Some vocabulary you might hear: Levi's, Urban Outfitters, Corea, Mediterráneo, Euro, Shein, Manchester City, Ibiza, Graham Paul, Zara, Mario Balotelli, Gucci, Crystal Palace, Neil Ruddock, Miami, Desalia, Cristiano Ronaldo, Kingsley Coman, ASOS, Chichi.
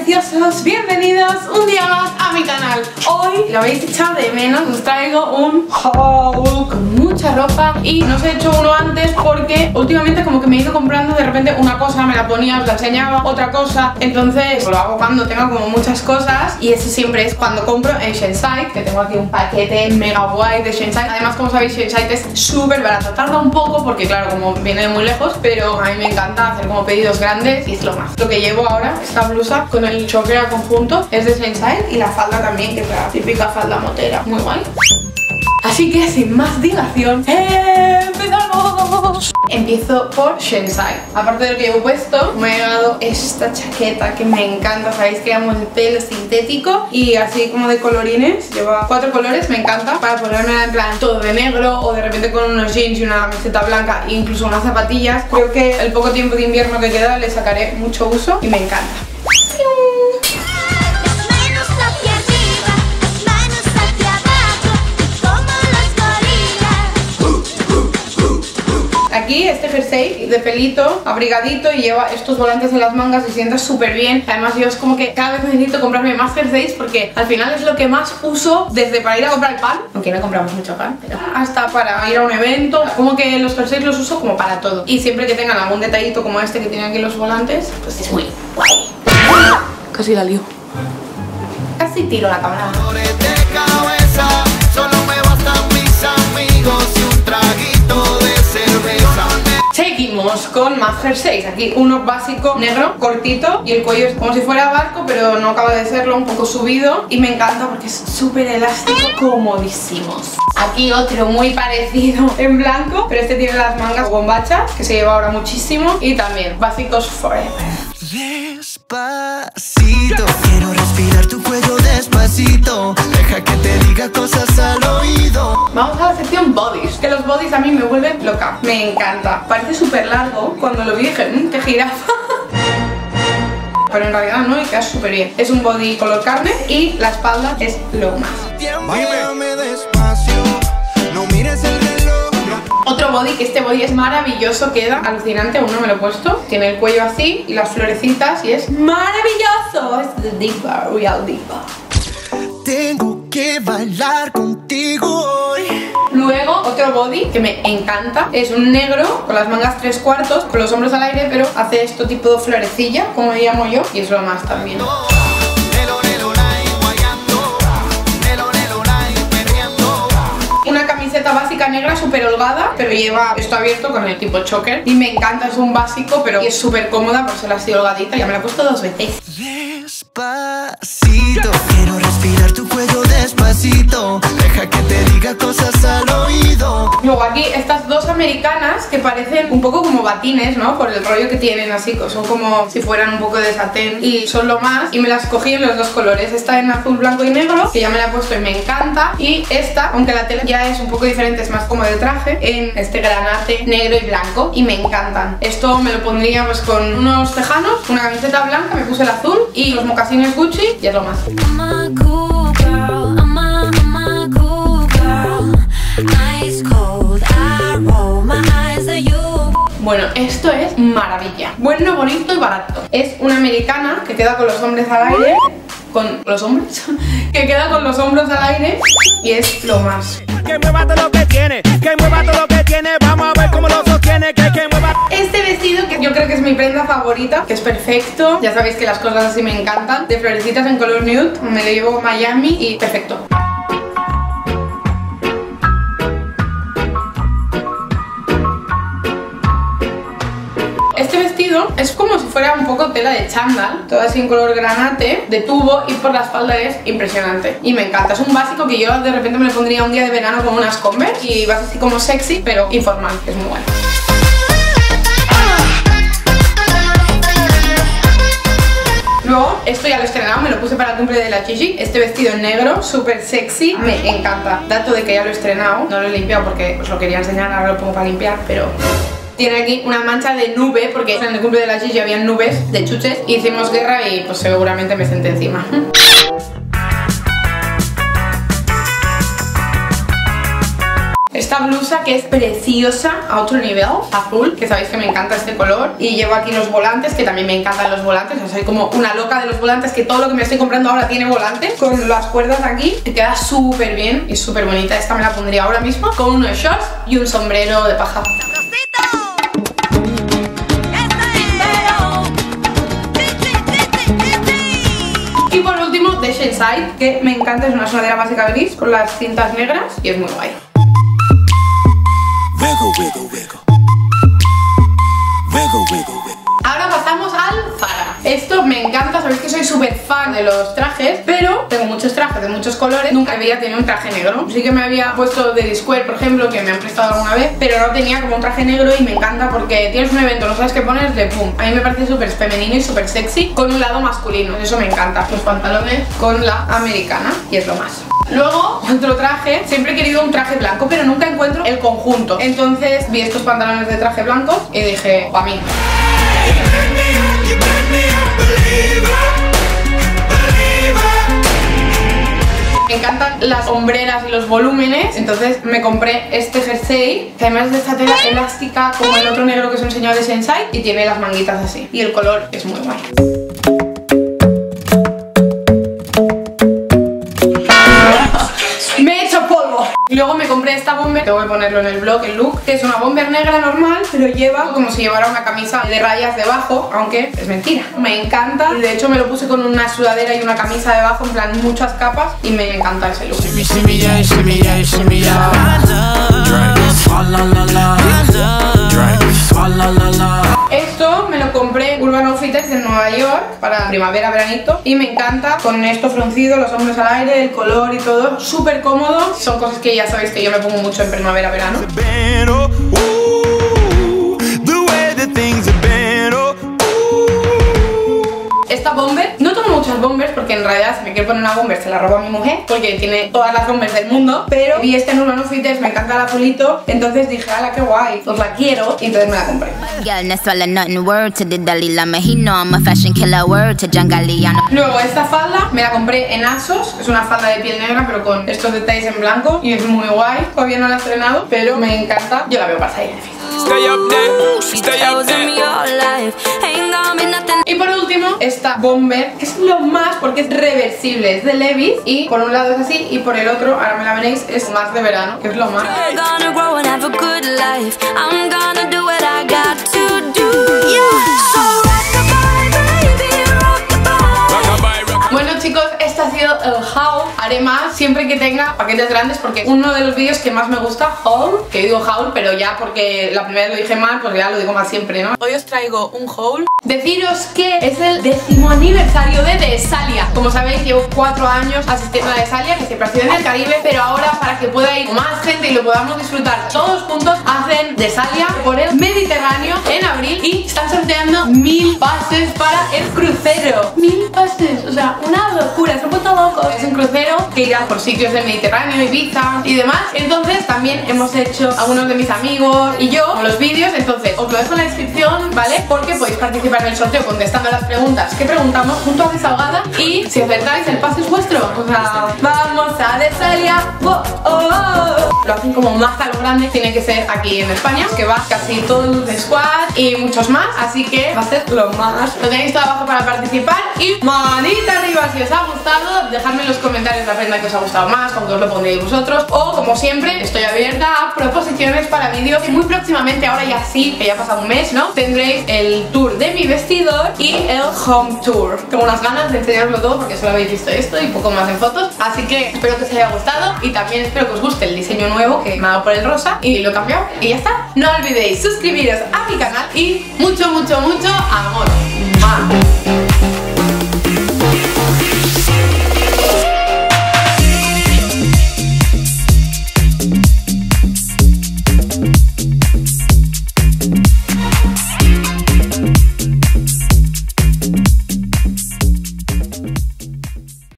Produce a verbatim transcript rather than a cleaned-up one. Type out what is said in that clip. preciosos, bienvenidos un día más a mi canal. Hoy, lo habéis echado de menos, os traigo un haul con mucha ropa y no os he hecho uno antes porque últimamente como que me he ido comprando de repente una cosa, me la ponía, os la enseñaba, otra cosa, entonces lo hago cuando tengo como muchas cosas y eso siempre es cuando compro en Shein, que tengo aquí un paquete mega guay de Shein. Además, como sabéis, Shein es súper barato, tarda un poco porque claro, como viene de muy lejos, pero a mí me encanta hacer como pedidos grandes y es lo más. Lo que llevo ahora, esta blusa con el choker al conjunto, es de Shein y la falda también, que es la típica falda motera, muy guay. Así que sin más dilación, ¡empezamos! Empiezo por Shein. Aparte de lo que llevo puesto, me he llevado esta chaqueta que me encanta. Sabéis que amo el pelo sintético y así como de colorines. Lleva cuatro colores, me encanta. Para ponerme en plan todo de negro o de repente con unos jeans y una camiseta blanca e incluso unas zapatillas. Creo que el poco tiempo de invierno que queda le sacaré mucho uso y me encanta. Aquí este jersey de pelito, abrigadito, y lleva estos volantes en las mangas y sienta súper bien. Además, yo es como que cada vez necesito comprarme más jerseys porque al final es lo que más uso, desde para ir a comprar pan, aunque no compramos mucho pan, pero hasta para ir a un evento. Como que los jerseys los uso como para todo. Y siempre que tengan algún detallito como este que tienen aquí los volantes, pues es muy guay. Casi la lío. Casi tiro la cámara. Seguimos con más jerseys. Aquí uno básico negro, cortito, y el cuello es como si fuera barco, pero no acaba de serlo, un poco subido. Y me encanta porque es súper elástico, comodísimos. Aquí otro muy parecido en blanco, pero este tiene las mangas bombachas, que se lleva ahora muchísimo. Y también básicos forever. Despacito, quiero respirar tu cuello despacito, deja que te diga cosas al oído. Vamos a la sección bodies, que los bodies a mí me vuelven loca, me encanta. Parece súper largo, cuando lo vi dije, mmm, qué jirafa. Pero en realidad no, y queda súper bien. Es un body color carne y la espalda es lo más. Váyame despacio, no mires el reloj. Otro body, que este body es maravilloso, queda alucinante, aún no me lo he puesto. Tiene el cuello así y las florecitas y es maravilloso. Es the diva, real diva. Tengo que bailar contigo hoy. Luego, otro body que me encanta. Es un negro con las mangas tres cuartos, con los hombros al aire, pero hace esto tipo de florecilla, como le llamo yo, y es lo más también. Básica negra súper holgada, pero lleva esto abierto con el tipo choker y me encanta, es un básico, pero es súper cómoda por ser así holgadita, ya me la he puesto dos veces. Despacito, quiero respirar tu cuello despacito, deja que te diga cosas al oído. Luego aquí estas dos americanas que parecen un poco como batines, ¿no? Por el rollo que tienen, así son como si fueran un poco de satén y son lo más, y me las cogí en los dos colores. Esta en azul, blanco y negro, que ya me la he puesto y me encanta, y esta, aunque la tela ya es un poco diferentes, más como de traje, en este granate negro y blanco, y me encantan. Esto me lo pondría pues con unos tejanos, una camiseta blanca, me puse el azul y los mocasines Gucci, y es lo más. Bueno, esto es maravilla. Bueno, bonito y barato. Es una americana que queda con los hombres al aire, con los hombres, que queda con los hombros al aire, y es lo más. Que mueva todo lo que tiene, que mueva todo lo que tiene, vamos a ver cómo lo sostiene, que, que mueva. Este vestido, que yo creo que es mi prenda favorita, que es perfecto, ya sabéis que las cosas así me encantan, de florecitas en color nude, me lo llevo a Miami y perfecto. Es como si fuera un poco tela de chándal, todo así en color granate, de tubo, y por la espalda es impresionante. Y me encanta, es un básico que yo de repente me lo pondría un día de verano con unas Converse y vas así como sexy, pero informal, que es muy bueno. Luego, esto ya lo he estrenado, me lo puse para el cumple de la Chichi. Este vestido negro, súper sexy, me encanta. Dato de que ya lo he estrenado, no lo he limpiado porque os lo quería enseñar, ahora lo pongo para limpiar, pero... tiene aquí una mancha de nube porque en el cumple de la Chichi había nubes de chuches, hicimos guerra y pues seguramente me senté encima. esta blusa que es preciosa, a otro nivel, azul, que sabéis que me encanta este color. Y llevo aquí los volantes, que también me encantan los volantes. O sea, soy como una loca de los volantes, que todo lo que me estoy comprando ahora tiene volantes, con las cuerdas aquí. Y queda súper bien y súper bonita. Esta me la pondría ahora mismo, con unos shorts y un sombrero de paja. Y por último, de Shein, que me encanta, es una sudadera básica gris con las cintas negras y es muy guay. Ahora pasamos al Zara. Esto me encanta, sabéis que soy súper fan de los trajes, pero tengo muchos trajes de muchos colores. Nunca había tenido un traje negro. Sí que me había puesto de Discord, por ejemplo, que me han prestado alguna vez, pero no tenía como un traje negro y me encanta porque tienes un evento, no sabes qué pones, de pum. A mí me parece súper femenino y súper sexy, con un lado masculino, eso me encanta. Los pantalones con la americana y es lo más. Luego, otro traje, siempre he querido un traje blanco, pero nunca encuentro el conjunto. Entonces vi estos pantalones de traje blanco y dije, pa' mí. Me encantan las hombreras y los volúmenes, entonces me compré este jersey, que además es de esta tela elástica como el otro negro que os he enseñado de Shein, y tiene las manguitas así, y el color es muy guay. Me he hecho polvo. Y luego me compré esta bomber, tengo que ponerlo en el blog, el look, que es una bomber negra normal, pero lleva como si llevara una camisa de rayas debajo, aunque es mentira. Me encanta, de hecho me lo puse con una sudadera y una camisa debajo, en plan muchas capas, y me encanta ese look. Esto me lo compré en Urban Outfitters de Nueva York para primavera, veranito, y me encanta con esto fruncido, los hombros al aire, el color y todo, súper cómodo. Son cosas que ya sabéis que yo me pongo mucho en primavera, verano. Esta bomber, no tomo muchas bombers porque en realidad si me quiero poner una bomber se la roba mi mujer, porque tiene todas las bombers del mundo, pero vi esta en Urban Outfitters, me encanta el azulito, entonces dije, ala, qué guay, os la quiero, y entonces me la compré. Luego esta falda me la compré en ASOS, es una falda de piel negra pero con estos detalles en blanco y es muy guay, todavía no la he estrenado, pero me encanta, yo la veo para salir en fin. Y por último, esta bomber, que es lo más porque es reversible, es de Levi's y por un lado es así y por el otro, ahora me la veréis, es más de verano, que es lo más. Ha sido el haul, haré más siempre que tenga paquetes grandes porque uno de los vídeos que más me gusta, haul, que digo haul pero ya porque la primera vez lo dije mal, pues ya lo digo más siempre, ¿no? Hoy os traigo un haul. Deciros que es el décimo aniversario de Desalia. Como sabéis, llevo cuatro años asistiendo a Desalia, que siempre ha sido en el Caribe, pero ahora para que pueda ir más gente y lo podamos disfrutar todos juntos, hacen Desalia por el Mediterráneo en abril y están sorteando mil pases para el crucero. Mil pases, o sea, una locura, se han puesto locos. Es un crucero que irá por sitios del Mediterráneo, Ibiza y demás. Entonces también hemos hecho algunos de mis amigos y yo los vídeos, entonces os lo dejo en la descripción, ¿vale? Porque podéis participar en el sorteo contestando las preguntas que preguntamos junto a Desahogada y si acertáis el pase es vuestro. O sea, vamos a Desalia. Oh, oh, oh. Lo hacen como más a lo grande, tiene que ser aquí en España, que va casi todo el squad y muchos más, así que va a ser lo más. Lo tenéis todo abajo para participar y manita arriba si os ha gustado. Dejadme en los comentarios la prenda que os ha gustado más, con que os lo pondréis vosotros, o como siempre estoy abierta a proposiciones para vídeos y muy próximamente, ahora ya sí, que ya ha pasado un mes, ¿no? Tendréis el tour de mi vestidor y el home tour. Tengo unas ganas de enseñarlo todo porque solo habéis visto esto y poco más en fotos, así que espero que os haya gustado y también espero que os guste el diseño nuevo que me ha dado por el rosa y lo he cambiado y ya está. No olvidéis suscribiros a mi canal y mucho, mucho, mucho amor. ¡Mua!